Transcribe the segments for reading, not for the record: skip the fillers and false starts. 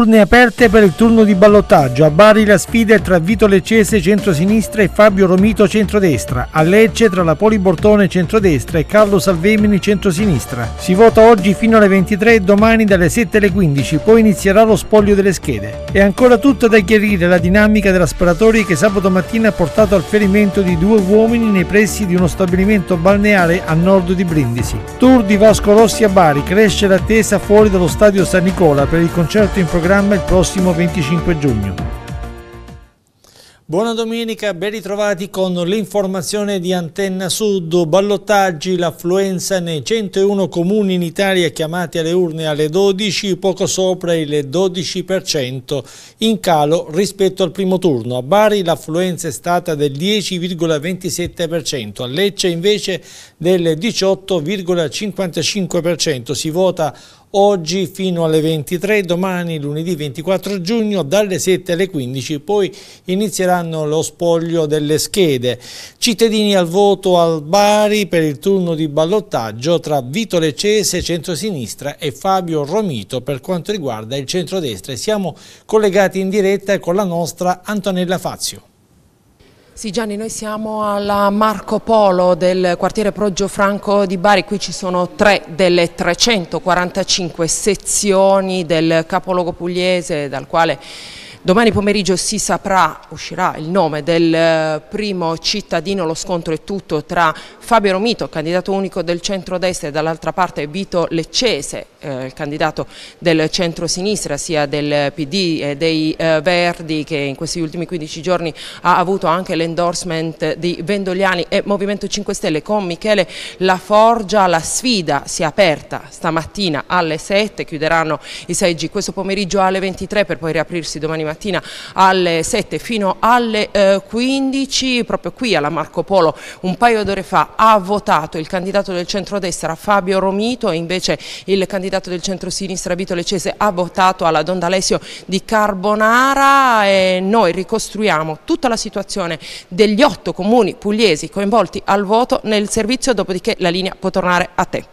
urne aperte per il turno di ballottaggio. A Bari la sfida è tra Vito Leccese centrosinistra e Fabio Romito centrodestra. A Lecce tra la Poli Bortone centrodestra e Carlo Salvemini centrosinistra. Si vota oggi fino alle 23 e domani dalle 7 alle 15, poi inizierà lo spoglio delle schede. È ancora tutta da chiarire la dinamica della sparatoria che sabato mattina ha portato al ferimento di 2 uomini nei pressi di uno stabilimento balneare a nord di Brindisi. Tour di Vasco Rossi a Bari, cresce l'attesa fuori dallo stadio San Nicola per il concerto in programma il prossimo 25 giugno. Buona domenica, ben ritrovati con l'informazione di Antenna Sud. Ballottaggi, l'affluenza nei 101 comuni in Italia chiamati alle urne alle 12, poco sopra il 12%, in calo rispetto al primo turno. A Bari l'affluenza è stata del 10,27%, a Lecce invece del 18,55%. Si vota oggi fino alle 23, domani lunedì 24 giugno dalle 7 alle 15, poi inizieranno lo spoglio delle schede. Cittadini al voto al Bari per il turno di ballottaggio tra Vito Leccese centrosinistra e Fabio Romito per quanto riguarda il centrodestra. Siamo collegati in diretta con la nostra Antonella Fazio. Sì Gianni, noi siamo alla Marco Polo del quartiere Progiofranco di Bari, qui ci sono 3 delle 345 sezioni del capoluogo pugliese, dal quale domani pomeriggio si saprà, uscirà il nome del primo cittadino. Lo scontro è tutto tra Fabio Romito, candidato unico del centrodestra, e dall'altra parte Vito Leccese, il candidato del centrosinistra, sia del PD e dei Verdi, che in questi ultimi 15 giorni ha avuto anche l'endorsement di Vendogliani e Movimento 5 Stelle con Michele La Forgia. La sfida si è aperta stamattina alle 7, chiuderanno i seggi questo pomeriggio alle 23 per poi riaprirsi domani mattina alle 7 fino alle 15. Proprio qui alla Marco Polo un paio d'ore fa ha votato il candidato del centrodestra Fabio Romito e invece il candidato del centrosinistra Vito Leccese ha votato alla Don D'Alessio di Carbonara, e noi ricostruiamo tutta la situazione degli 8 comuni pugliesi coinvolti al voto nel servizio, dopodiché la linea può tornare a te.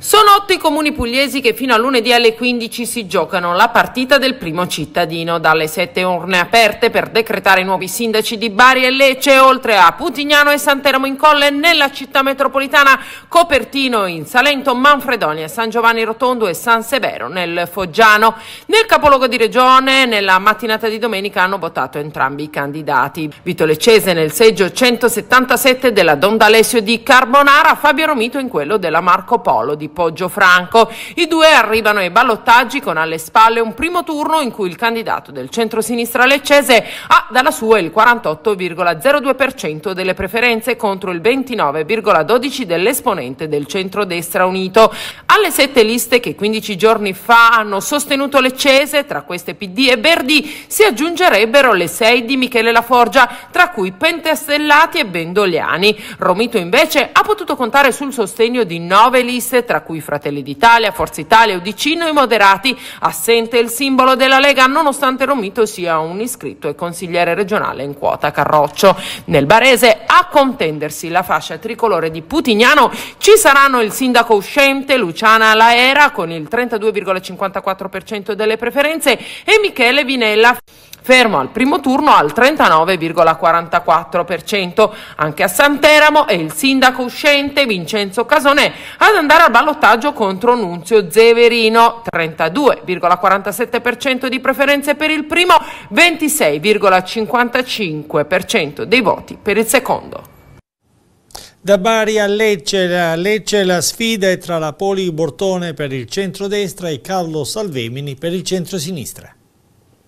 Sono 8 i comuni pugliesi che fino a lunedì alle 15 si giocano la partita del primo cittadino. Dalle 7 urne aperte per decretare i nuovi sindaci di Bari e Lecce, oltre a Putignano e Santeramo in Colle, nella città metropolitana Copertino in Salento, Manfredonia, San Giovanni Rotondo e San Severo nel Foggiano. Nel capoluogo di regione, nella mattinata di domenica, hanno votato entrambi i candidati. Vito Leccese nel seggio 177 della Don D'Alessio di Carbonara, Fabio Romito in quello della Marco Polo di Poggio Franco. I 2 arrivano ai ballottaggi con alle spalle un primo turno in cui il candidato del centrosinistra Leccese ha dalla sua il 48,02% delle preferenze contro il 29,12% dell'esponente del centrodestra unito. Alle 7 liste che 15 giorni fa hanno sostenuto Leccese, tra queste PD e Verdi, si aggiungerebbero le 6 di Michele La Forgia, tra cui Pentastellati e Bendogliani. Romito invece ha potuto contare sul sostegno di 9 liste, tra cui Fratelli d'Italia, Forza Italia, Udicino e Moderati. Assente il simbolo della Lega, nonostante Romito sia un iscritto e consigliere regionale in quota Carroccio. Nel Barese, a contendersi la fascia tricolore di Putignano, ci saranno il sindaco uscente Luciana Laera con il 32,54% delle preferenze e Michele Vinella, fermo al primo turno al 39,44%. Anche a Santeramo è il sindaco uscente Vincenzo Casone ad andare al ballottaggio contro Nunzio Zeverino, 32,47% di preferenze per il primo, 26,55% dei voti per il secondo. Da Bari a Lecce, la sfida è tra la Poli Bortone per il centrodestra e Carlo Salvemini per il centrosinistra.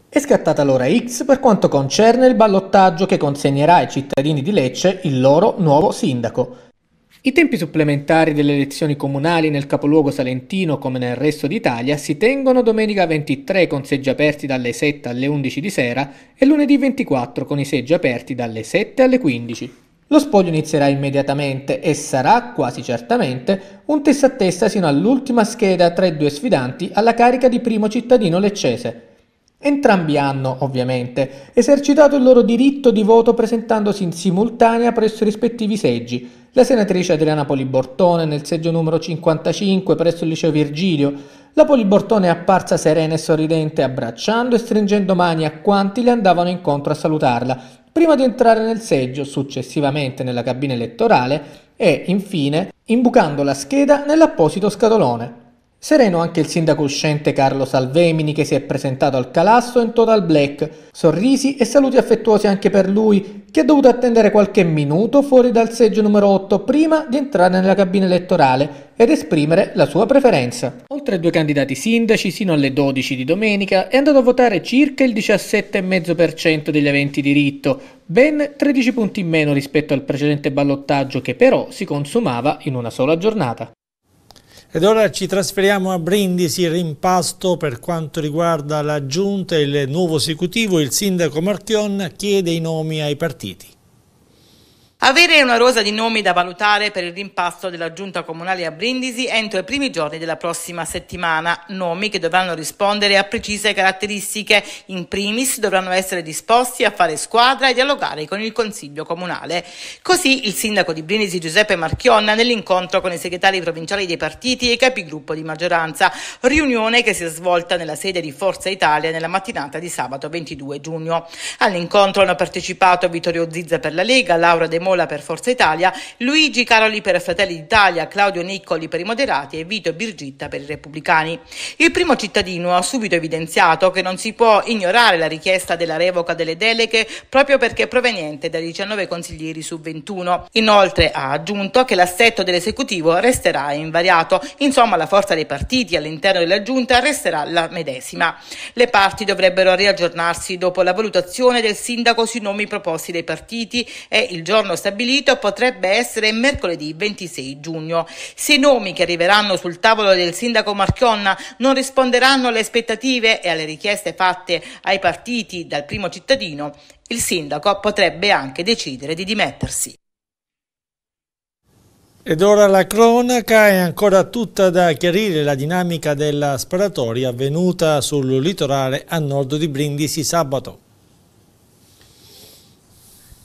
È scattata l'ora X per quanto concerne il ballottaggio che consegnerà ai cittadini di Lecce il loro nuovo sindaco. I tempi supplementari delle elezioni comunali nel capoluogo salentino, come nel resto d'Italia, si tengono domenica 23 con seggi aperti dalle 7 alle 11 di sera e lunedì 24 con i seggi aperti dalle 7 alle 15. Lo spoglio inizierà immediatamente e sarà, quasi certamente, un testa a testa sino all'ultima scheda tra i 2 sfidanti alla carica di primo cittadino leccese. Entrambi hanno, ovviamente, esercitato il loro diritto di voto presentandosi in simultanea presso i rispettivi seggi. La senatrice Adriana Poli Bortone nel seggio numero 55 presso il liceo Virgilio, La Poli Bortone è apparsa serena e sorridente, abbracciando e stringendo mani a quanti le andavano incontro a salutarla, prima di entrare nel seggio, successivamente nella cabina elettorale e, infine, imbucando la scheda nell'apposito scatolone. Sereno anche il sindaco uscente Carlo Salvemini, che si è presentato al Calasso in total black. Sorrisi e saluti affettuosi anche per lui, che ha dovuto attendere qualche minuto fuori dal seggio numero 8 prima di entrare nella cabina elettorale ed esprimere la sua preferenza. Oltre ai due candidati sindaci, sino alle 12 di domenica è andato a votare circa il 17,5% degli aventi diritto, ben 13 punti in meno rispetto al precedente ballottaggio, che però si consumava in una sola giornata. Ed ora ci trasferiamo a Brindisi, rimpasto per quanto riguarda la giunta e il nuovo esecutivo. Il sindaco Marchionna chiede i nomi ai partiti. Avere una rosa di nomi da valutare per il rimpasto della giunta comunale a Brindisi entro i primi giorni della prossima settimana, nomi che dovranno rispondere a precise caratteristiche. In primis dovranno essere disposti a fare squadra e dialogare con il Consiglio Comunale. Così il sindaco di Brindisi Giuseppe Marchionna nell'incontro con i segretari provinciali dei partiti e capigruppo di maggioranza, riunione che si è svolta nella sede di Forza Italia nella mattinata di sabato 22 giugno. All'incontro hanno partecipato Vittorio Zizza per la Lega, Laura De Molina per Forza Italia, Luigi Caroli per Fratelli d'Italia, Claudio Niccoli per i Moderati e Vito Birgitta per i Repubblicani. Il primo cittadino ha subito evidenziato che non si può ignorare la richiesta della revoca delle deleghe proprio perché proveniente da 19 consiglieri su 21. Inoltre ha aggiunto che l'assetto dell'esecutivo resterà invariato, insomma la forza dei partiti all'interno della giunta resterà la medesima. Le parti dovrebbero riaggiornarsi dopo la valutazione del sindaco sui nomi proposti dai partiti e il giorno stabilito potrebbe essere mercoledì 26 giugno. Se i nomi che arriveranno sul tavolo del sindaco Marchionna non risponderanno alle aspettative e alle richieste fatte ai partiti dal primo cittadino, il sindaco potrebbe anche decidere di dimettersi. Ed ora la cronaca è ancora tutta da chiarire, la dinamica della sparatoria avvenuta sul litorale a nord di Brindisi sabato.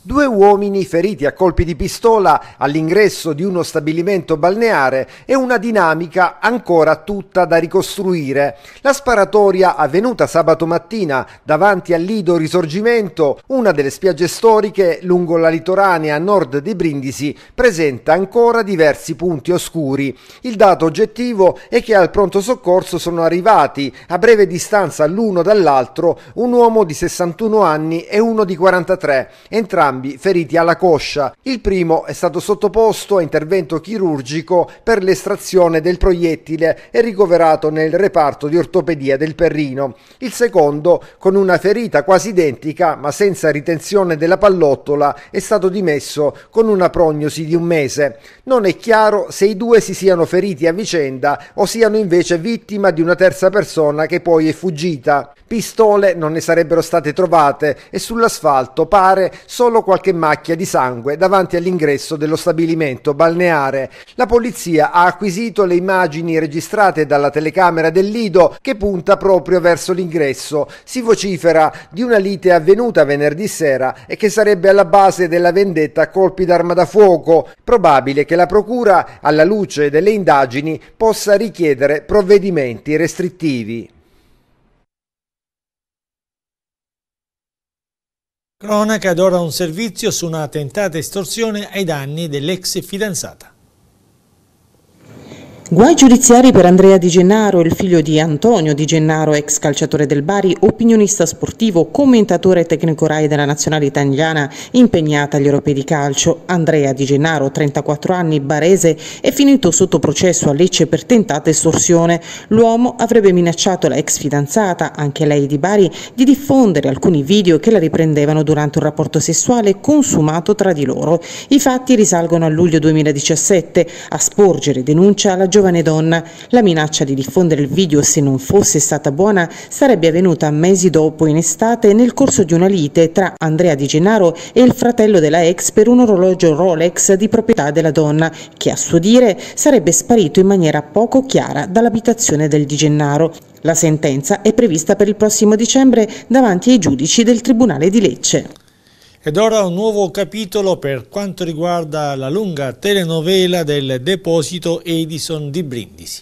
Due uomini feriti a colpi di pistola all'ingresso di uno stabilimento balneare e una dinamica ancora tutta da ricostruire. La sparatoria avvenuta sabato mattina davanti al Lido Risorgimento, una delle spiagge storiche lungo la litoranea a nord di Brindisi, presenta ancora diversi punti oscuri. Il dato oggettivo è che al pronto soccorso sono arrivati, a breve distanza l'uno dall'altro, un uomo di 61 anni e uno di 43, entrambi feriti alla coscia. Il primo è stato sottoposto a intervento chirurgico per l'estrazione del proiettile e ricoverato nel reparto di ortopedia del Perrino. Il secondo, con una ferita quasi identica ma senza ritenzione della pallottola, è stato dimesso con una prognosi di un mese. Non è chiaro se i due si siano feriti a vicenda o siano invece vittima di una terza persona che poi è fuggita. Pistole non ne sarebbero state trovate e sull'asfalto pare solo qualche macchia di sangue davanti all'ingresso dello stabilimento balneare. La polizia ha acquisito le immagini registrate dalla telecamera del Lido che punta proprio verso l'ingresso. Si vocifera di una lite avvenuta venerdì sera e che sarebbe alla base della vendetta a colpi d'arma da fuoco. Probabile che la procura, alla luce delle indagini, possa richiedere provvedimenti restrittivi. Cronaca ed ora un servizio su una tentata estorsione ai danni dell'ex fidanzata. Guai giudiziari per Andrea Di Gennaro, il figlio di Antonio Di Gennaro, ex calciatore del Bari, opinionista sportivo, commentatore tecnico Rai della nazionale italiana impegnata agli europei di calcio. Andrea Di Gennaro, 34 anni, barese, è finito sotto processo a Lecce per tentata estorsione. L'uomo avrebbe minacciato la ex fidanzata, anche lei di Bari, di diffondere alcuni video che la riprendevano durante un rapporto sessuale consumato tra di loro. I fatti risalgono a luglio 2017, a sporgere denuncia la giovane donna. La minaccia di diffondere il video, se non fosse stata buona, sarebbe avvenuta mesi dopo in estate nel corso di una lite tra Andrea Di Gennaro e il fratello della ex per un orologio Rolex di proprietà della donna che, a suo dire, sarebbe sparito in maniera poco chiara dall'abitazione del Di Gennaro. La sentenza è prevista per il prossimo dicembre davanti ai giudici del Tribunale di Lecce. Ed ora un nuovo capitolo per quanto riguarda la lunga telenovela del deposito Edison di Brindisi.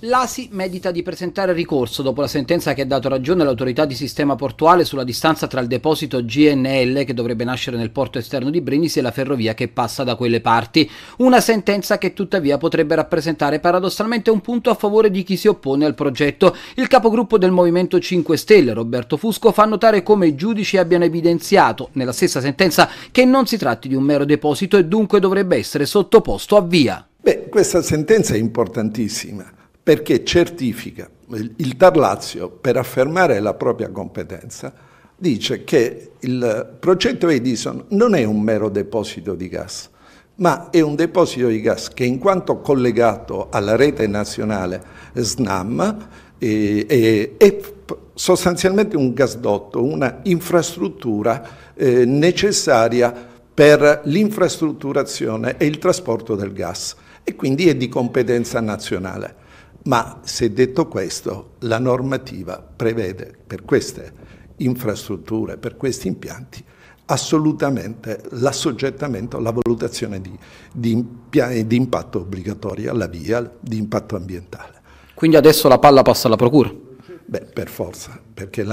L'ASI medita di presentare ricorso dopo la sentenza che ha dato ragione all'autorità di sistema portuale sulla distanza tra il deposito GNL che dovrebbe nascere nel porto esterno di Brindisi e la ferrovia che passa da quelle parti. Una sentenza che tuttavia potrebbe rappresentare paradossalmente un punto a favore di chi si oppone al progetto. Il capogruppo del Movimento 5 Stelle, Roberto Fusco, fa notare come i giudici abbiano evidenziato nella stessa sentenza che non si tratti di un mero deposito e dunque dovrebbe essere sottoposto a VIA. Beh, questa sentenza è importantissima, perché certifica il TAR Lazio, per affermare la propria competenza, dice che il progetto Edison non è un mero deposito di gas, ma è un deposito di gas che, in quanto collegato alla rete nazionale SNAM, è sostanzialmente un gasdotto, una infrastruttura necessaria per l'infrastrutturazione e il trasporto del gas, e quindi è di competenza nazionale. Ma se detto questo, la normativa prevede per queste infrastrutture, per questi impianti, assolutamente l'assoggettamento, la valutazione di impatto obbligatoria, la VIA, di impatto ambientale. Quindi adesso la palla passa alla procura? Beh, per forza, perché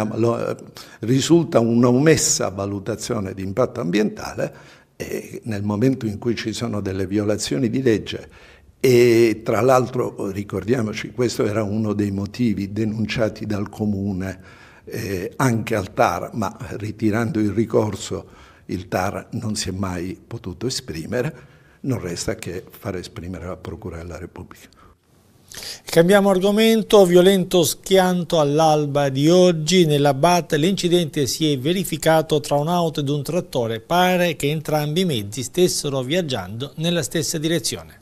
risulta un'omessa valutazione di impatto ambientale, e nel momento in cui ci sono delle violazioni di legge. E tra l'altro, ricordiamoci, questo era uno dei motivi denunciati dal Comune anche al TAR, ma ritirando il ricorso il TAR non si è mai potuto esprimere, non resta che far esprimere la Procura della Repubblica. Cambiamo argomento, violento schianto all'alba di oggi nella BAT, l'incidente si è verificato tra un'auto ed un trattore, pare che entrambi i mezzi stessero viaggiando nella stessa direzione.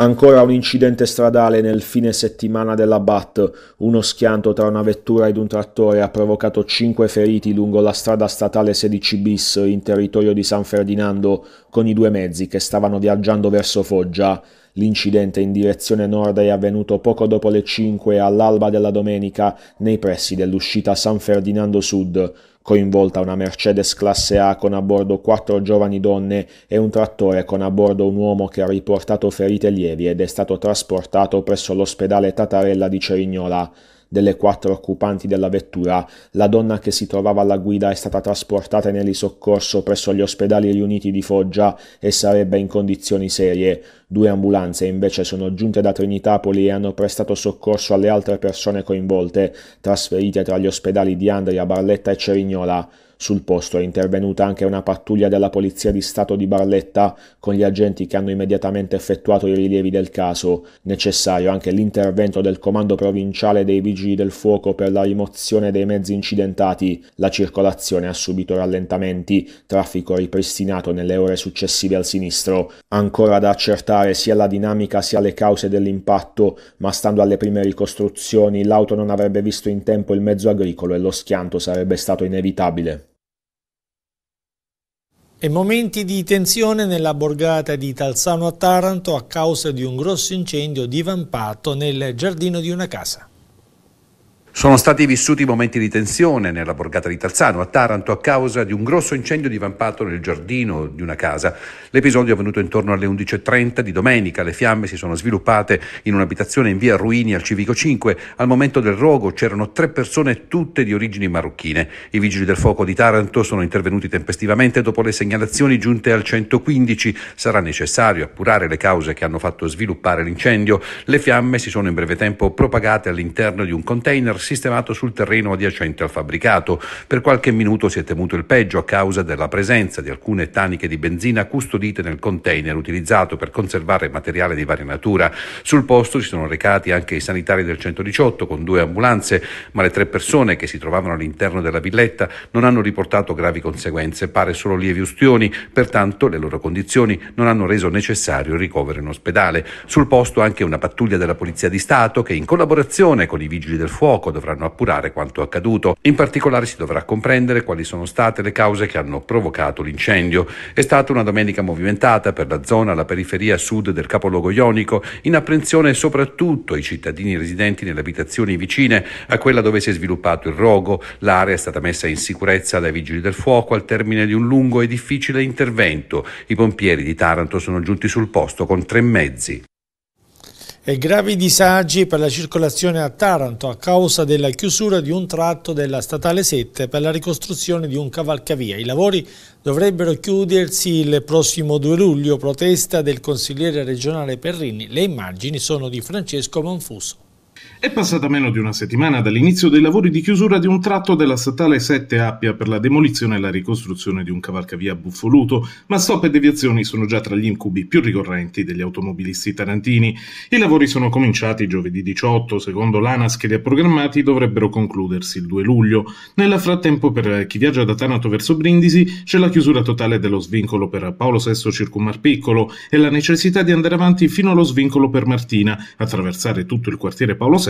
Ancora un incidente stradale nel fine settimana della BAT, uno schianto tra una vettura ed un trattore ha provocato 5 feriti lungo la strada statale 16 bis in territorio di San Ferdinando con i due mezzi che stavano viaggiando verso Foggia. L'incidente in direzione nord è avvenuto poco dopo le 5 all'alba della domenica nei pressi dell'uscita San Ferdinando Sud, coinvolta una Mercedes classe A con a bordo 4 giovani donne e un trattore con a bordo un uomo che ha riportato ferite lievi ed è stato trasportato presso l'ospedale Tatarella di Cerignola. Delle 4 occupanti della vettura, la donna che si trovava alla guida è stata trasportata in elisoccorso presso gli ospedali riuniti di Foggia e sarebbe in condizioni serie. 2 ambulanze invece sono giunte da Trinitapoli e hanno prestato soccorso alle altre persone coinvolte, trasferite tra gli ospedali di Andria, Barletta e Cerignola. Sul posto è intervenuta anche una pattuglia della Polizia di Stato di Barletta con gli agenti che hanno immediatamente effettuato i rilievi del caso. Necessario anche l'intervento del Comando Provinciale dei Vigili del Fuoco per la rimozione dei mezzi incidentati. La circolazione ha subito rallentamenti, traffico ripristinato nelle ore successive al sinistro. Ancora da accertare sia la dinamica sia le cause dell'impatto, ma stando alle prime ricostruzioni l'auto non avrebbe visto in tempo il mezzo agricolo e lo schianto sarebbe stato inevitabile. E momenti di tensione nella borgata di Talzano a Taranto a causa di un grosso incendio divampato nel giardino di una casa. Sono stati vissuti momenti di tensione nella borgata di Talzano a Taranto a causa di un grosso incendio divampato nel giardino di una casa. L'episodio è avvenuto intorno alle 11:30 di domenica. Le fiamme si sono sviluppate in un'abitazione in via Ruini al Civico 5. Al momento del rogo c'erano 3 persone, tutte di origini marocchine. I vigili del fuoco di Taranto sono intervenuti tempestivamente dopo le segnalazioni giunte al 115. Sarà necessario appurare le cause che hanno fatto sviluppare l'incendio. Le fiamme si sono in breve tempo propagate all'interno di un container sistemato sul terreno adiacente al fabbricato. Per qualche minuto si è temuto il peggio a causa della presenza di alcune taniche di benzina custodite nel container utilizzato per conservare materiale di varia natura. Sul posto si sono recati anche i sanitari del 118 con 2 ambulanze, ma le 3 persone che si trovavano all'interno della villetta non hanno riportato gravi conseguenze, pare solo lievi ustioni, pertanto le loro condizioni non hanno reso necessario il ricovero in ospedale. Sul posto anche una pattuglia della Polizia di Stato che, in collaborazione con i vigili del fuoco, dovranno appurare quanto accaduto. In particolare si dovrà comprendere quali sono state le cause che hanno provocato l'incendio. È stata una domenica movimentata per la zona alla periferia sud del capoluogo ionico, in apprensione soprattutto i cittadini residenti nelle abitazioni vicine a quella dove si è sviluppato il rogo. L'area è stata messa in sicurezza dai vigili del fuoco al termine di un lungo e difficile intervento. I pompieri di Taranto sono giunti sul posto con 3 mezzi. e gravi disagi per la circolazione a Taranto a causa della chiusura di un tratto della statale 7 per la ricostruzione di un cavalcavia. I lavori dovrebbero chiudersi il prossimo 2 luglio, protesta del consigliere regionale Perrini. Le immagini sono di Francesco Manfuso. È passata meno di una settimana dall'inizio dei lavori di chiusura di un tratto della statale 7 Appia per la demolizione e la ricostruzione di un cavalcavia a Buffoluto, ma stop e deviazioni sono già tra gli incubi più ricorrenti degli automobilisti tarantini. I lavori sono cominciati giovedì 18, secondo l'ANAS che li ha programmati dovrebbero concludersi il 2 luglio. Nel frattempo per chi viaggia da Taranto verso Brindisi c'è la chiusura totale dello svincolo per Paolo VI Circumar Piccolo e la necessità di andare avanti fino allo svincolo per Martina, attraversare tutto il quartiere Paolo VI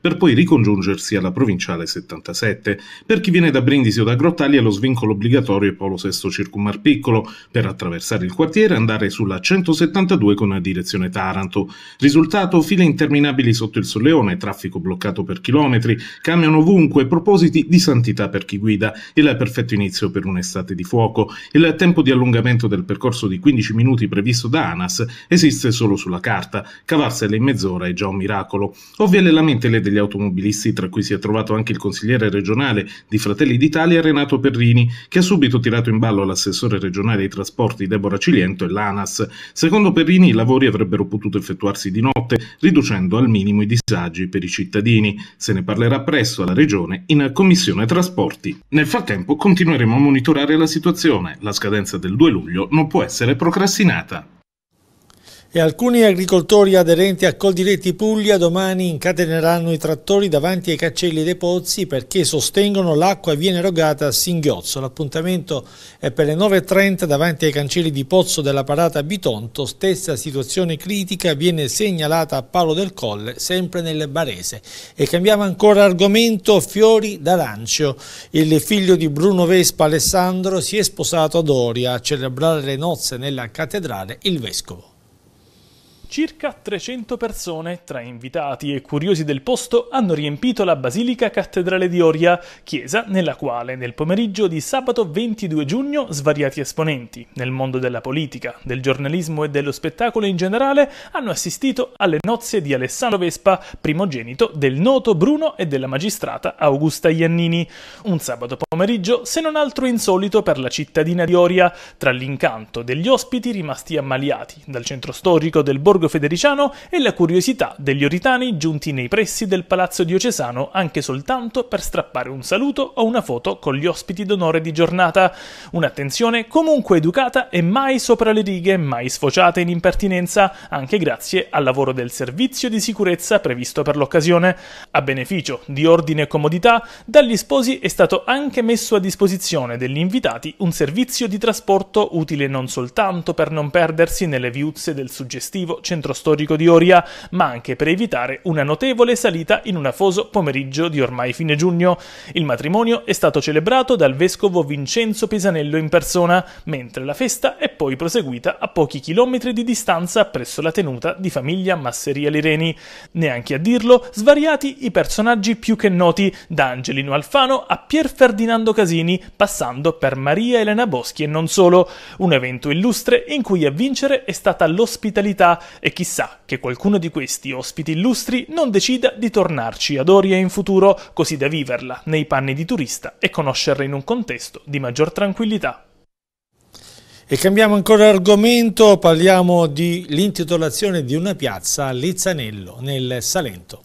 per poi ricongiungersi alla provinciale 77. Per chi viene da Brindisi o da Grottaglia lo svincolo obbligatorio è Paolo VI Circumar Piccolo, per attraversare il quartiere andare sulla 172 con direzione Taranto. Risultato: file interminabili sotto il Solleone, traffico bloccato per chilometri, camion ovunque, propositi di santità per chi guida. Il perfetto inizio per un'estate di fuoco. Il tempo di allungamento del percorso di 15 minuti previsto da ANAS esiste solo sulla carta, cavarsele in mezz'ora è già un miracolo. Ovviamente le lamentele degli automobilisti, tra cui si è trovato anche il consigliere regionale di Fratelli d'Italia Renato Perrini, che ha subito tirato in ballo l'assessore regionale ai trasporti Deborah Ciliento e l'ANAS. Secondo Perrini i lavori avrebbero potuto effettuarsi di notte, riducendo al minimo i disagi per i cittadini. Se ne parlerà presto alla regione in commissione trasporti. Nel frattempo continueremo a monitorare la situazione. La scadenza del 2 luglio non può essere procrastinata. E alcuni agricoltori aderenti a Coldiretti Puglia domani incateneranno i trattori davanti ai cancelli dei pozzi perché sostengono l'acqua viene erogata a singhiozzo. L'appuntamento è per le 9:30 davanti ai cancelli di Pozzo della Parata Bitonto. Stessa situazione critica viene segnalata a Paolo del Colle, sempre nel Barese. E cambiamo ancora argomento, fiori d'arancio. Il figlio di Bruno Vespa, Alessandro, si è sposato ad Oria. A celebrare le nozze nella cattedrale il vescovo. Circa 300 persone, tra invitati e curiosi del posto, hanno riempito la Basilica Cattedrale di Oria, chiesa nella quale nel pomeriggio di sabato 22 giugno svariati esponenti, nel mondo della politica, del giornalismo e dello spettacolo in generale, hanno assistito alle nozze di Alessandro Vespa, primogenito del noto Bruno e della magistrata Augusta Iannini. Un sabato pomeriggio, se non altro insolito per la cittadina di Oria, tra l'incanto degli ospiti rimasti ammaliati dal centro storico del borgo federiciano e la curiosità degli oritani giunti nei pressi del palazzo diocesano anche soltanto per strappare un saluto o una foto con gli ospiti d'onore di giornata. Un'attenzione comunque educata e mai sopra le righe, mai sfociata in impertinenza, anche grazie al lavoro del servizio di sicurezza previsto per l'occasione. A beneficio di ordine e comodità, dagli sposi è stato anche messo a disposizione degli invitati un servizio di trasporto utile non soltanto per non perdersi nelle viuzze del suggestivo centro storico di Oria, ma anche per evitare una notevole salita in un afoso pomeriggio di ormai fine giugno. Il matrimonio è stato celebrato dal vescovo Vincenzo Pisanello in persona, mentre la festa è poi proseguita a pochi chilometri di distanza presso la tenuta di famiglia Masseria Lireni. Neanche a dirlo, svariati i personaggi più che noti, da Angelino Alfano a Pier Ferdinando Casini, passando per Maria Elena Boschi e non solo. Un evento illustre in cui a vincere è stata l'ospitalità, e chissà che qualcuno di questi ospiti illustri non decida di tornarci ad Oria in futuro, così da viverla nei panni di turista e conoscerla in un contesto di maggior tranquillità. E cambiamo ancora argomento, parliamo dell'intitolazione di una piazza a Lizzanello, nel Salento.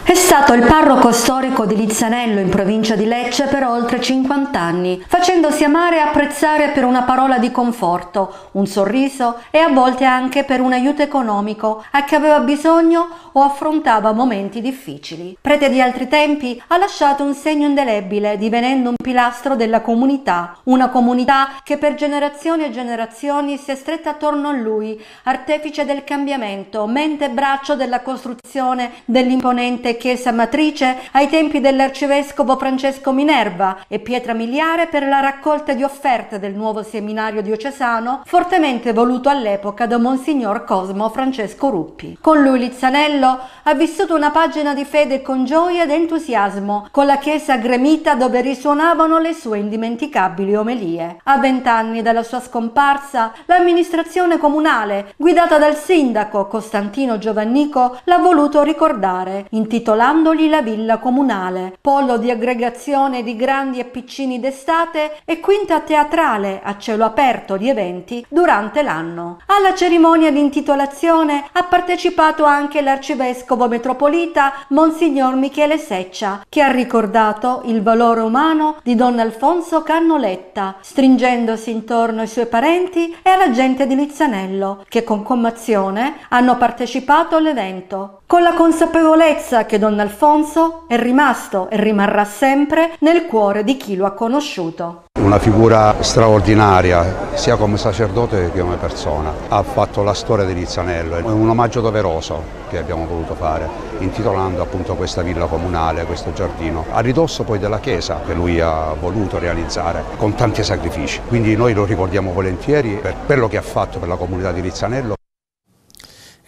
È stato il parroco storico di Lizzanello in provincia di Lecce per oltre 50 anni, facendosi amare e apprezzare per una parola di conforto, un sorriso e a volte anche per un aiuto economico a chi aveva bisogno o affrontava momenti difficili. Prete di altri tempi, ha lasciato un segno indelebile, divenendo un pilastro della comunità, una comunità che per generazioni e generazioni si è stretta attorno a lui, artefice del cambiamento, mente e braccio della costruzione dell'imponente chiesa matrice ai tempi dell'arcivescovo Francesco Minerva e pietra miliare per la raccolta di offerte del nuovo seminario diocesano fortemente voluto all'epoca da Monsignor Cosmo Francesco Ruppi. Con lui Lizzanello Pisanello ha vissuto una pagina di fede con gioia ed entusiasmo, con la chiesa gremita dove risuonavano le sue indimenticabili omelie. A 20 anni dalla sua scomparsa, l'amministrazione comunale, guidata dal sindaco Costantino Giovannico, l'ha voluto ricordare, intitolandogli la villa comunale, polo di aggregazione di grandi e piccini d'estate e quinta teatrale a cielo aperto di eventi durante l'anno. Alla cerimonia di intitolazione ha partecipato anche l'arcivescovo metropolita Monsignor Michele Seccia, che ha ricordato il valore umano di Don Alfonso Cannoletta, stringendosi intorno ai suoi parenti e alla gente di Lizzanello, che con commozione hanno partecipato all'evento, con la consapevolezza che Don Alfonso è rimasto e rimarrà sempre nel cuore di chi lo ha conosciuto. Una figura straordinaria, sia come sacerdote che come persona. Ha fatto la storia di Lizzanello, è un omaggio doveroso che abbiamo voluto fare, intitolando appunto questa villa comunale, questo giardino, a ridosso poi della chiesa che lui ha voluto realizzare con tanti sacrifici. Quindi noi lo ricordiamo volentieri per quello che ha fatto per la comunità di Lizzanello.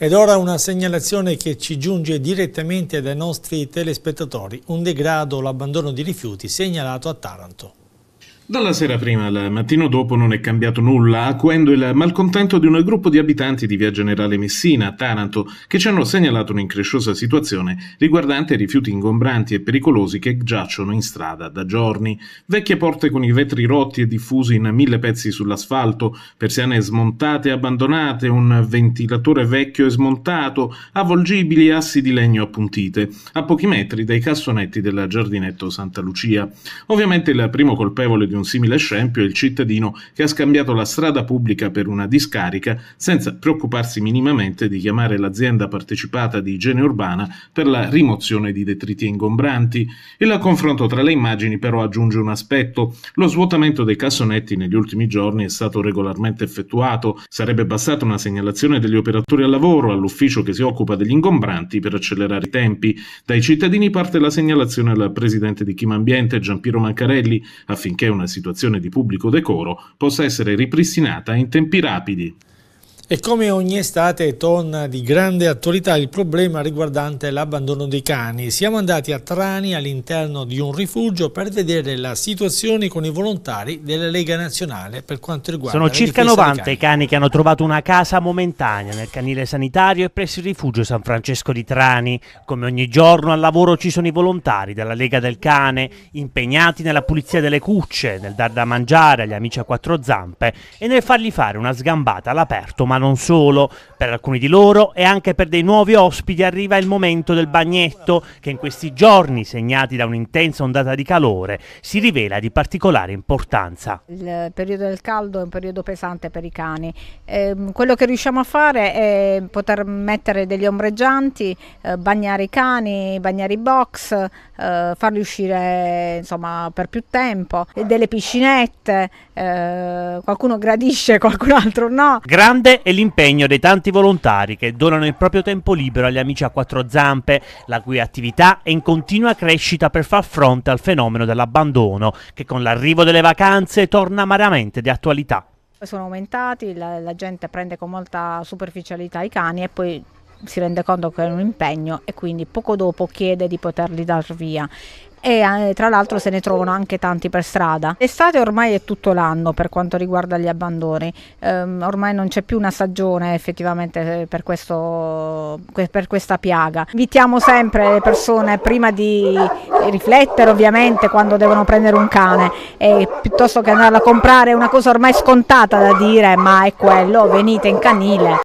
Ed ora una segnalazione che ci giunge direttamente dai nostri telespettatori, un degrado, l'abbandono di rifiuti segnalato a Taranto. Dalla sera prima al mattino dopo non è cambiato nulla, acuendo il malcontento di un gruppo di abitanti di Via Generale Messina a Taranto che ci hanno segnalato un'incresciosa situazione riguardante rifiuti ingombranti e pericolosi che giacciono in strada da giorni. Vecchie porte con i vetri rotti e diffusi in 1000 pezzi sull'asfalto, persiane smontate e abbandonate, un ventilatore vecchio e smontato, avvolgibili e assi di legno appuntite, a pochi metri dai cassonetti del giardinetto Santa Lucia. Ovviamente il primo colpevole di un simile scempio è il cittadino che ha scambiato la strada pubblica per una discarica senza preoccuparsi minimamente di chiamare l'azienda partecipata di igiene urbana per la rimozione di detriti ingombranti. Il confronto tra le immagini però aggiunge un aspetto. Lo svuotamento dei cassonetti negli ultimi giorni è stato regolarmente effettuato. Sarebbe bastata una segnalazione degli operatori al lavoro all'ufficio che si occupa degli ingombranti per accelerare i tempi. Dai cittadini parte la segnalazione al presidente di Chimambiente Giampiero Mancarelli affinché una situazione di pubblico decoro possa essere ripristinata in tempi rapidi. E come ogni estate torna di grande attualità il problema riguardante l'abbandono dei cani. Siamo andati a Trani all'interno di un rifugio per vedere la situazione con i volontari della Lega Nazionale per quanto riguarda la difesa dei cani. Sono circa 90 i cani che hanno trovato una casa momentanea nel canile sanitario e presso il rifugio San Francesco di Trani. Come ogni giorno al lavoro ci sono i volontari della Lega del Cane, impegnati nella pulizia delle cucce, nel dar da mangiare agli amici a quattro zampe e nel fargli fare una sgambata all'aperto. Ma non solo, per alcuni di loro e anche per dei nuovi ospiti arriva il momento del bagnetto che in questi giorni segnati da un'intensa ondata di calore si rivela di particolare importanza. Il periodo del caldo è un periodo pesante per i cani, quello che riusciamo a fare è poter mettere degli ombreggianti, bagnare i cani, bagnare i box, farli uscire insomma per più tempo, delle piscinette, qualcuno gradisce, qualcun altro no. Grande è l'impegno dei tanti volontari che donano il proprio tempo libero agli amici a quattro zampe, la cui attività è in continua crescita per far fronte al fenomeno dell'abbandono, che con l'arrivo delle vacanze torna amaramente di attualità. Sono aumentati, la gente prende con molta superficialità i cani e poi si rende conto che è un impegno e quindi poco dopo chiede di poterli dar via. E tra l'altro se ne trovano anche tanti per strada. L'estate ormai è tutto l'anno per quanto riguarda gli abbandoni, ormai non c'è più una stagione effettivamente per questa piaga. Invitiamo sempre le persone prima di riflettere ovviamente quando devono prendere un cane e piuttosto che andarla a comprare una cosa ormai scontata da dire ma è quello, venite in canile.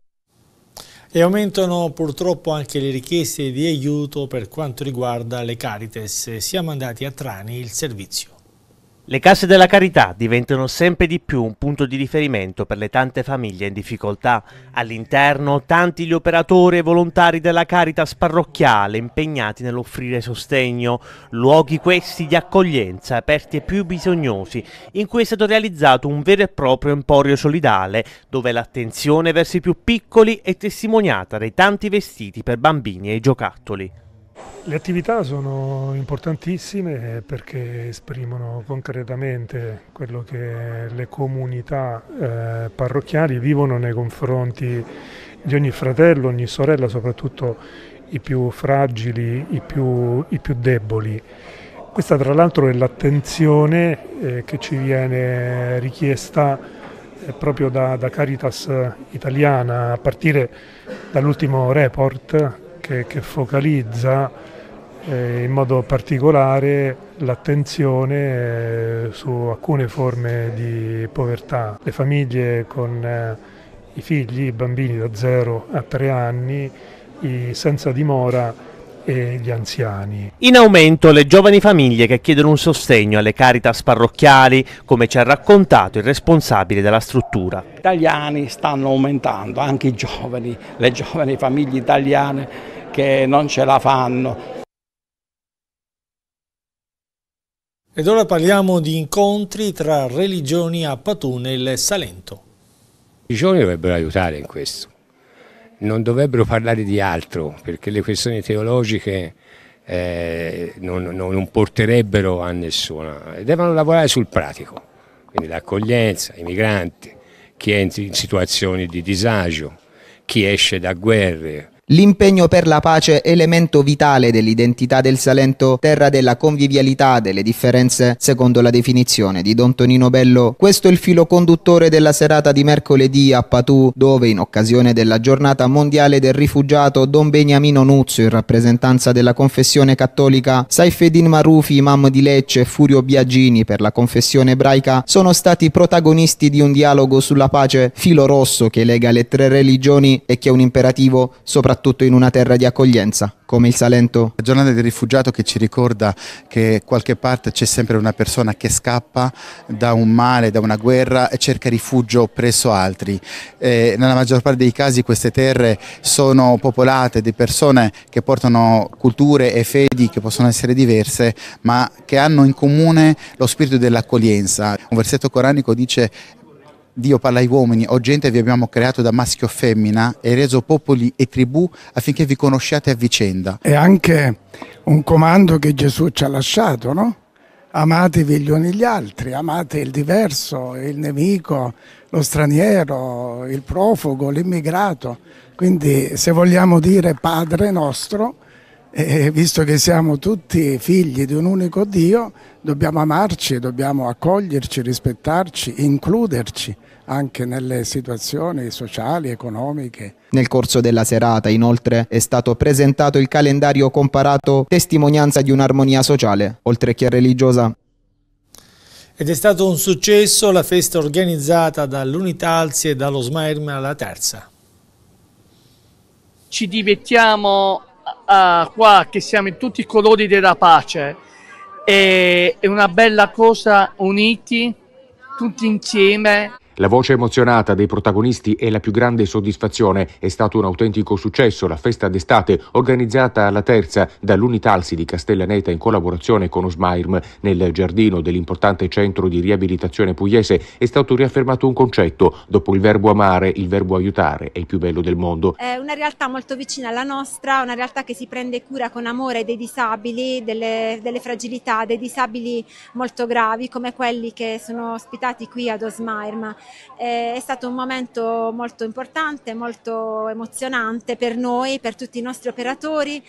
E aumentano purtroppo anche le richieste di aiuto per quanto riguarda le Caritas. Siamo andati a Trani, il servizio. Le case della carità diventano sempre di più un punto di riferimento per le tante famiglie in difficoltà. All'interno tanti gli operatori e volontari della Caritas parrocchiale impegnati nell'offrire sostegno, luoghi questi di accoglienza aperti ai più bisognosi, in cui è stato realizzato un vero e proprio emporio solidale, dove l'attenzione verso i più piccoli è testimoniata dai tanti vestiti per bambini e giocattoli. Le attività sono importantissime perché esprimono concretamente quello che le comunità parrocchiali vivono nei confronti di ogni fratello, ogni sorella, soprattutto i più fragili, i più deboli. Questa tra l'altro è l'attenzione che ci viene richiesta proprio da Caritas italiana, a partire dall'ultimo report che focalizza in modo particolare l'attenzione su alcune forme di povertà. Le famiglie con i figli, i bambini da 0 a 3 anni, i senza dimora e gli anziani. In aumento le giovani famiglie che chiedono un sostegno alle Caritas parrocchiali, come ci ha raccontato il responsabile della struttura. Gli italiani stanno aumentando, anche i giovani, le giovani famiglie italiane che non ce la fanno. Ed ora parliamo di incontri tra religioni a Patune e Salento. I giovani dovrebbero aiutare in questo. Non dovrebbero parlare di altro, perché le questioni teologiche non porterebbero a nessuna. Devono lavorare sul pratico, quindi l'accoglienza, i migranti, chi è in situazioni di disagio, chi esce da guerre. L'impegno per la pace, elemento vitale dell'identità del Salento, terra della convivialità, delle differenze, secondo la definizione di Don Tonino Bello. Questo è il filo conduttore della serata di mercoledì a Patù, dove in occasione della giornata mondiale del rifugiato, Don Beniamino Nuzio, in rappresentanza della confessione cattolica, Saifedin Marufi, imam di Lecce, e Furio Biagini per la confessione ebraica, sono stati protagonisti di un dialogo sulla pace, filo rosso che lega le tre religioni e che è un imperativo, soprattutto in una terra di accoglienza come il Salento. La giornata del rifugiato che ci ricorda che qualche parte c'è sempre una persona che scappa da un male, da una guerra e cerca rifugio presso altri. Nella maggior parte dei casi queste terre sono popolate di persone che portano culture e fedi che possono essere diverse, ma che hanno in comune lo spirito dell'accoglienza. Un versetto coranico dice: Dio parla agli uomini, o gente vi abbiamo creato da maschio e femmina e reso popoli e tribù affinché vi conosciate a vicenda. È anche un comando che Gesù ci ha lasciato, no? Amatevi gli uni gli altri, amate il diverso, il nemico, lo straniero, il profugo, l'immigrato. Quindi se vogliamo dire Padre nostro, visto che siamo tutti figli di un unico Dio, dobbiamo amarci, dobbiamo accoglierci, rispettarci, includerci anche nelle situazioni sociali, economiche. Nel corso della serata, inoltre, è stato presentato il calendario comparato, testimonianza di un'armonia sociale, oltre che religiosa. Ed è stato un successo la festa organizzata dall'Unitalsi e dallo Smaerm alla Terza. Ci divertiamo qua, che siamo in tutti i colori della pace. È una bella cosa, uniti tutti insieme. La voce emozionata dei protagonisti è la più grande soddisfazione. È stato un autentico successo la festa d'estate organizzata alla Terza dall'Unitalsi di Castellaneta in collaborazione con Smaerm. Nel giardino dell'importante centro di riabilitazione pugliese è stato riaffermato un concetto: dopo il verbo amare, il verbo aiutare è il più bello del mondo. È una realtà molto vicina alla nostra, una realtà che si prende cura con amore dei disabili, delle fragilità, dei disabili molto gravi come quelli che sono ospitati qui ad Smaerm. È stato un momento molto importante, molto emozionante per noi, per tutti i nostri operatori.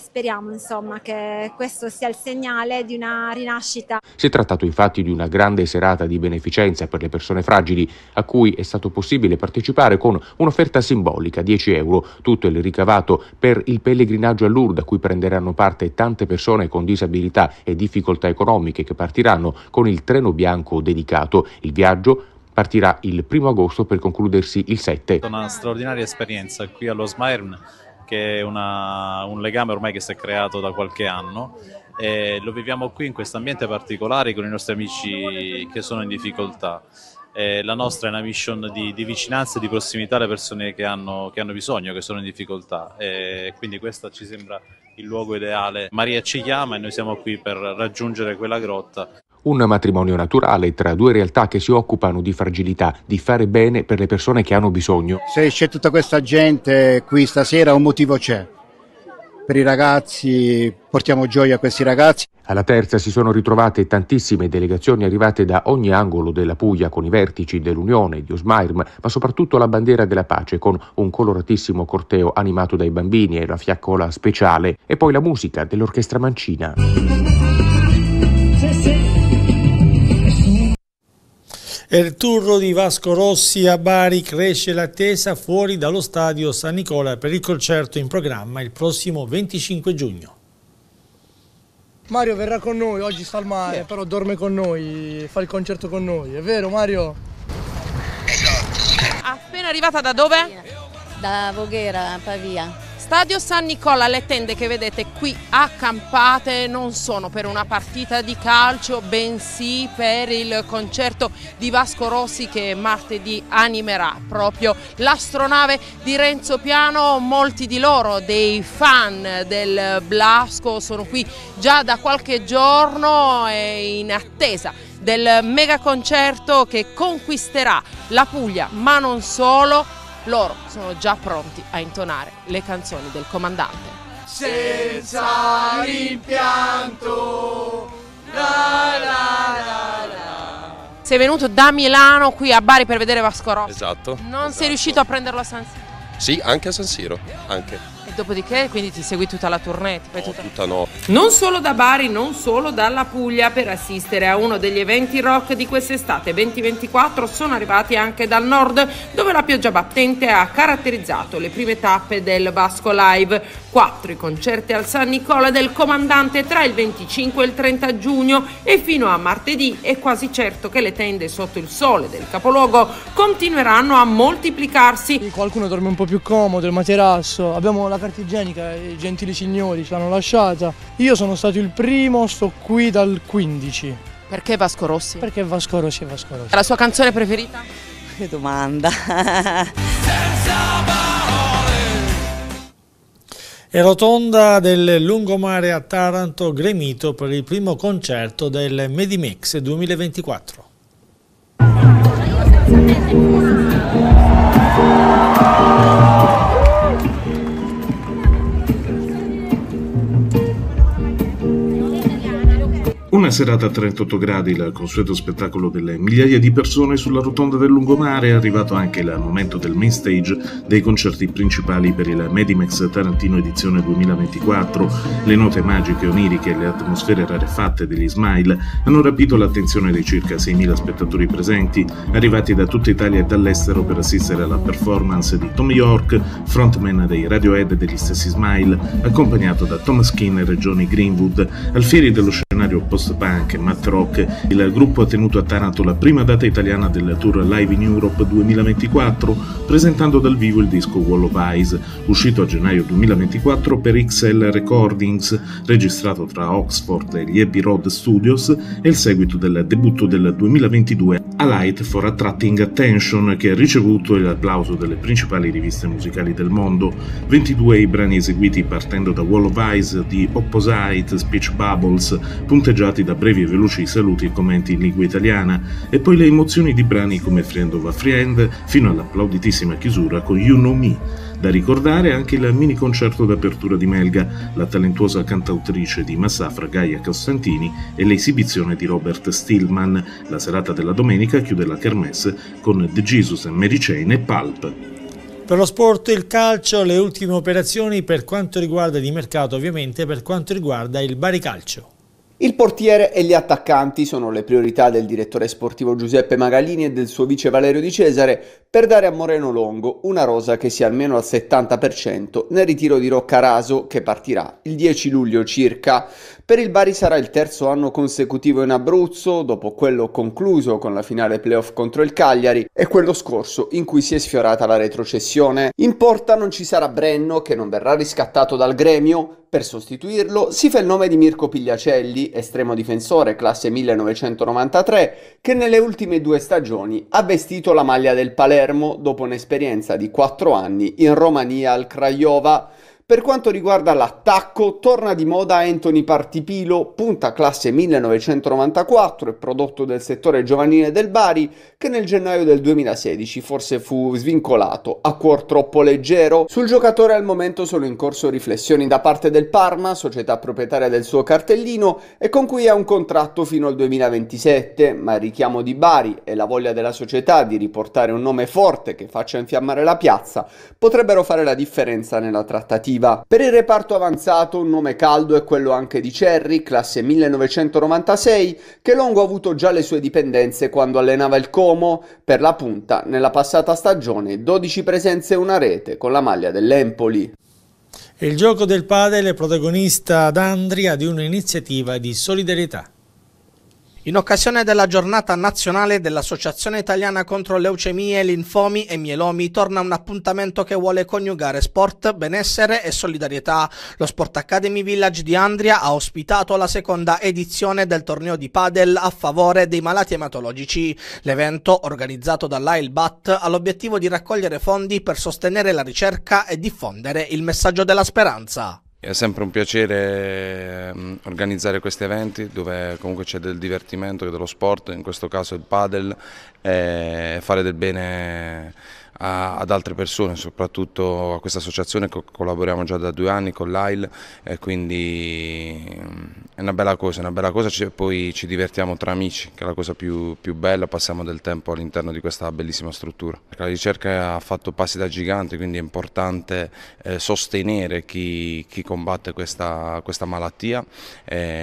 Speriamo insomma che questo sia il segnale di una rinascita. Si è trattato infatti di una grande serata di beneficenza per le persone fragili, a cui è stato possibile partecipare con un'offerta simbolica, 10 euro, tutto il ricavato per il pellegrinaggio a Lourdes, a cui prenderanno parte tante persone con disabilità e difficoltà economiche che partiranno con il treno bianco dedicato. Il viaggio partirà il 1° agosto per concludersi il 7. È una straordinaria esperienza qui allo Smaerm, che è un legame ormai che si è creato da qualche anno, e lo viviamo qui in questo ambiente particolare con i nostri amici che sono in difficoltà. La nostra è una mission di vicinanza e di prossimità alle persone che hanno bisogno, che sono in difficoltà, e quindi questo ci sembra il luogo ideale. Maria ci chiama e noi siamo qui per raggiungere quella grotta. Un matrimonio naturale tra due realtà che si occupano di fragilità, di fare bene per le persone che hanno bisogno. Se c'è tutta questa gente qui stasera, un motivo c'è. per i ragazzi, portiamo gioia a questi ragazzi. Alla terza si sono ritrovate tantissime delegazioni arrivate da ogni angolo della Puglia con i vertici dell'Unione, di Smaerm, ma soprattutto la bandiera della pace con un coloratissimo corteo animato dai bambini e la fiaccola speciale e poi la musica dell'orchestra mancina. Il turno di Vasco Rossi a Bari, cresce l'attesa fuori dallo stadio San Nicola per il concerto in programma il prossimo 25 giugno. Mario verrà con noi, oggi sta al mare, però dorme con noi, fa il concerto con noi, è vero Mario? Appena arrivata da dove? Da Voghera, Pavia. Stadio San Nicola, le tende che vedete qui accampate non sono per una partita di calcio, bensì per il concerto di Vasco Rossi che martedì animerà proprio l'astronave di Renzo Piano. Molti di loro, dei fan del Blasco, sono qui già da qualche giorno e in attesa del megaconcerto che conquisterà la Puglia, ma non solo. Loro sono già pronti a intonare le canzoni del comandante. Senza rimpianto, la la la la. Sei venuto da Milano qui a Bari per vedere Vasco Rossi. Esatto. Non sei riuscito a prenderlo a San Siro? Sì, anche a San Siro, anche. E dopodiché quindi ti segui tutta la tournée? No, tutta no. Non solo da Bari, non solo dalla Puglia, per assistere a uno degli eventi rock di quest'estate 2024 sono arrivati anche dal nord, dove la pioggia battente ha caratterizzato le prime tappe del Vasco Live. 4 i concerti al San Nicola del comandante tra il 25 e il 30 giugno e fino a martedì è quasi certo che le tende sotto il sole del capoluogo continueranno a moltiplicarsi. Qualcuno dorme un po' più comodo, il materasso, abbiamo la carta igienica, i gentili signori ce l'hanno lasciata. Io sono stato il primo, sto qui dal 15. Perché Vasco Rossi? Perché Vasco Rossi è Vasco Rossi. La sua canzone preferita? Che domanda! E rotonda del lungomare a Taranto, gremito per il primo concerto del Medimix 2024. Una serata a 38 gradi, il consueto spettacolo delle migliaia di persone sulla rotonda del lungomare, è arrivato anche il momento del main stage dei concerti principali per il Medimex Tarantino edizione 2024. Le note magiche, oniriche e le atmosfere rarefatte degli Smile hanno rapito l'attenzione dei circa 6.000 spettatori presenti, arrivati da tutta Italia e dall'estero per assistere alla performance di Tom York, frontman dei Radiohead e degli stessi Smile, accompagnato da Tom Skinner e Johnny Greenwood. Alfieri dello scenario post-punk e math rock, il gruppo ha tenuto a Taranto la prima data italiana del tour Live in Europe 2024, presentando dal vivo il disco Wall of Eyes, uscito a gennaio 2024 per XL Recordings, registrato tra Oxford e gli Abbey Road Studios, e il seguito del debutto del 2022 A Light for Attracting Attention, che ha ricevuto l'applauso delle principali riviste musicali del mondo. 22 i brani eseguiti partendo da Wall of Eyes di Opposite, Speech Bubbles, punteggiati da brevi e veloci saluti e commenti in lingua italiana, e poi le emozioni di brani come Friend of a Friend, fino all'applauditissima chiusura con You Know Me. Da ricordare anche il mini concerto d'apertura di Melga, la talentuosa cantautrice di Massafra Gaia Costantini, e l'esibizione di Robert Stillman. La serata della domenica chiude la kermesse con The Jesus, Mary Chain e Pulp. Per lo sport e il calcio, le ultime operazioni per quanto riguarda il mercato, ovviamente per quanto riguarda il Bari Calcio. Il portiere e gli attaccanti sono le priorità del direttore sportivo Giuseppe Magalini e del suo vice Valerio Di Cesare per dare a Moreno Longo una rosa che sia almeno al 70% nel ritiro di Roccaraso, che partirà il 10 luglio circa. Per il Bari sarà il terzo anno consecutivo in Abruzzo, dopo quello concluso con la finale playoff contro il Cagliari e quello scorso in cui si è sfiorata la retrocessione. In porta non ci sarà Brenno, che non verrà riscattato dal Gremio. Per sostituirlo si fa il nome di Mirko Pigliacelli, estremo difensore classe 1993, che nelle ultime 2 stagioni ha vestito la maglia del Palermo dopo un'esperienza di 4 anni in Romania al Craiova. Per quanto riguarda l'attacco, torna di moda Anthony Partipilo, punta classe 1994 e prodotto del settore giovanile del Bari, che nel gennaio del 2016 forse fu svincolato, a cuor troppo leggero. Sul giocatore al momento sono in corso riflessioni da parte del Parma, società proprietaria del suo cartellino e con cui ha un contratto fino al 2027, ma il richiamo di Bari e la voglia della società di riportare un nome forte che faccia infiammare la piazza potrebbero fare la differenza nella trattativa. Per il reparto avanzato un nome caldo è quello anche di Cerri, classe 1996, che Longo ha avuto già le sue dipendenze quando allenava il Como. Per la punta, nella passata stagione, 12 presenze e una rete con la maglia dell'Empoli. Il gioco del padel è protagonista ad Andria di un'iniziativa di solidarietà. In occasione della giornata nazionale dell'Associazione Italiana contro Leucemie, Linfomi e Mielomi torna un appuntamento che vuole coniugare sport, benessere e solidarietà. Lo Sport Academy Village di Andria ha ospitato la seconda edizione del torneo di padel a favore dei malati ematologici. L'evento, organizzato dall'AILBAT, ha l'obiettivo di raccogliere fondi per sostenere la ricerca e diffondere il messaggio della speranza. È sempre un piacere organizzare questi eventi dove comunque c'è del divertimento, dello sport, in questo caso il padel, e fare del bene ad altre persone, soprattutto a questa associazione che collaboriamo già da 2 anni con l'AIL, e quindi è una bella cosa, poi ci divertiamo tra amici, che è la cosa più bella, passiamo del tempo all'interno di questa bellissima struttura. La ricerca ha fatto passi da gigante, quindi è importante sostenere chi combatte questa malattia.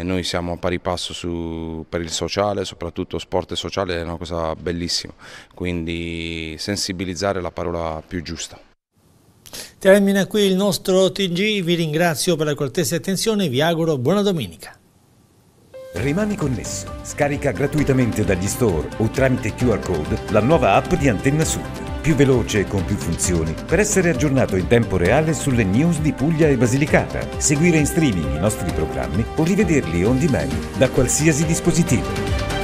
Noi siamo a pari passo per il sociale, soprattutto sport e sociale è una cosa bellissima, quindi sensibilizzare è la parola più giusta. Termina qui il nostro TG, vi ringrazio per la cortese attenzione e vi auguro buona domenica. Rimani connesso, scarica gratuitamente dagli store o tramite QR code la nuova app di Antenna Sud, più veloce e con più funzioni, per essere aggiornato in tempo reale sulle news di Puglia e Basilicata, seguire in streaming i nostri programmi o rivederli on demand da qualsiasi dispositivo.